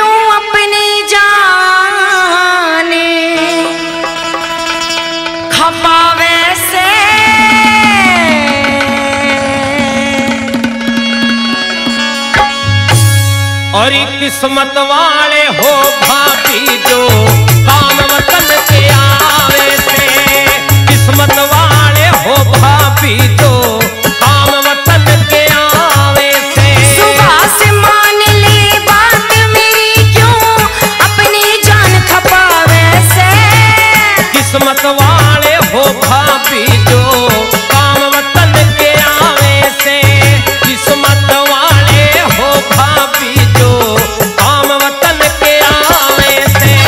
क्यों अपनी जाने खपा वैसे और किस्मत वाले हो भाभी जो काम वतन से आवे से, किस्मत वाले हो भाभी जो काम वतन के आवे से। सुबह से मान ले बात मेरी क्यों अपनी जान खपावे से, किस्मत वाले हो भाभी जो काम वतन के आवे से, किस्मत वाले हो भाभी जो काम वतन के आवे से।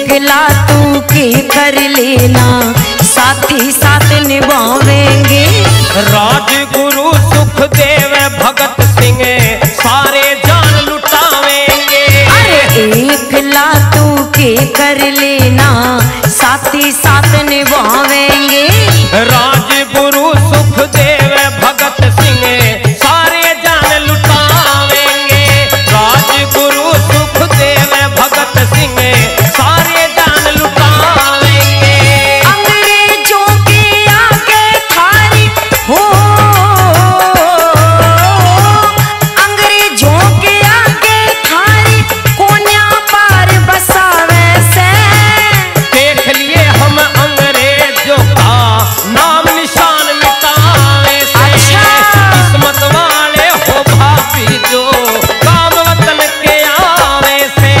एकला तू के कर लेना साथी साथ निभावेंगे, राजगुरु सुखदेव भगत सिंह सारे जान लुटावेंगे। अरे एकला तू के कर लेना साथी साथ निभावेंगे, राजगुरु सुखदेव भगत सिंह सारे जान लुटावेंगे, राजगुरु सुखदेव भगत सिंह सारे जान लुटावेंगे। अंग्रेजों के आगे खारी हो, अंग्रेजों के आगे खारी कोन्या पार बसावे से, देख लिए हम अंग्रेजों का नाम निशान मिटावे से। किस्मत वाले हो भाभी जो काम वतन के आवे से।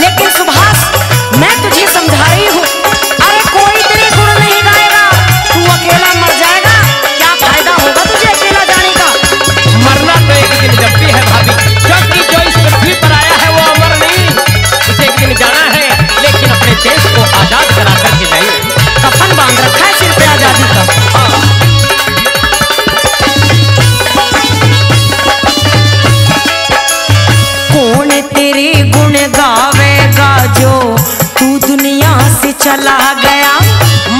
लेकिन सुभाष मैं तुझे समझा रही हूँ, अरे कोई तेरे गुण नहीं गाएगा, तू अकेला मर जाएगा, क्या फायदा होगा तुझे अकेला जाने का। मरना तो एक दिन जब भी है भाभी, क्योंकि जो इस पृथ्वी पर आया है वो अमर नहीं, उसे एक दिन जाना है, लेकिन अपने देश को आजाद करा करके जाइए। कफन बांध रखा है सिर पे आजादी का। कौन तेरे गुण गावेगा जो तू दुनिया से चला गया,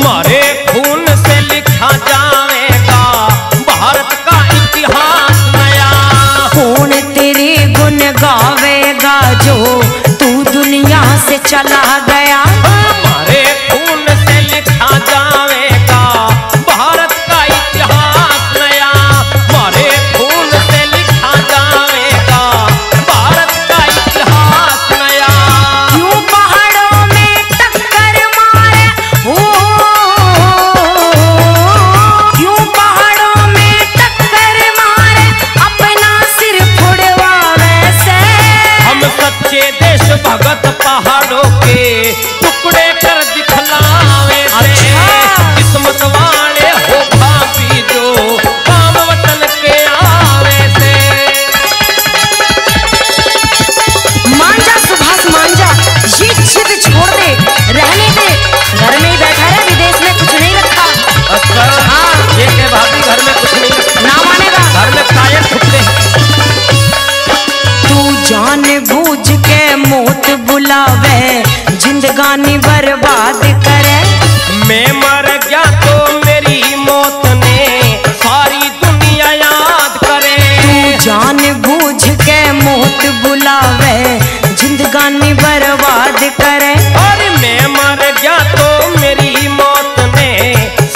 मारे खून से लिखा जाएगा भारत का इतिहास नया। कौन तेरे गुण गावेगा जो तू दुनिया से चला गया, हमारे खून से लिखा जाएगा भारत का इतिहास नया, हमारे खून से लिखा जाएगा भारत का इतिहास नया। क्यों पहाड़ों में टक्कर मारे हो, क्यों पहाड़ों में टक्कर मारे अपना सिर फुड़वावे से, हम सच्चे देशभगत पहाड़ों के टुकड़े कर दिखलावे से। किस्मत वाले हो भाभी जो काम वतन के आवे से। मान जा सुभाष मान जा, ये जिद छोड़ दे, रहने दे, घर में ही बैठा रहे, विदेश में कुछ नहीं रखा। अच्छा हाँ ये है भाभी, घर में कुछ नहीं, ना मानेगा घर में टायर ठुकते हैं। तू जान बूझ के मौत बुलावे जिंदगानी बर्बाद करे, मैं मर गया तो मेरी मौत ने सारी दुनिया याद करे। तू जान बूझ के मौत बुलावे जिंदगानी बर्बाद करे, और मैं मर गया तो मेरी मौत ने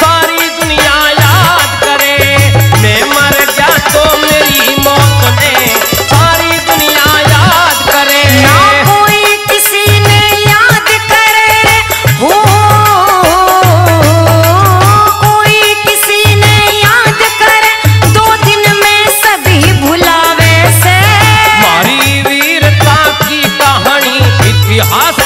सारी दुनिया याद करे, मैं मर गया तो मेरी मौत ने सारी दुनिया याद करे। ना कोई किसी ने याद करे हो, कोई किसी ने याद करे, दो दिन में सभी भुलावे से। हमारी वीरता की कहानी इतिहास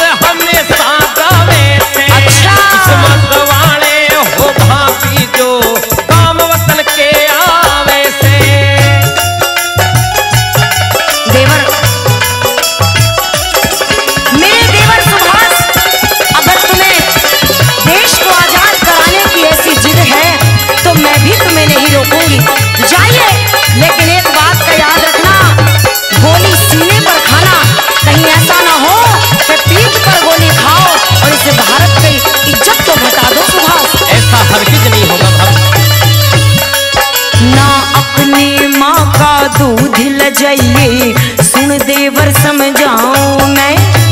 अपने माँ का दूध ल जाइए, सुन देवर समझाऊं मैं।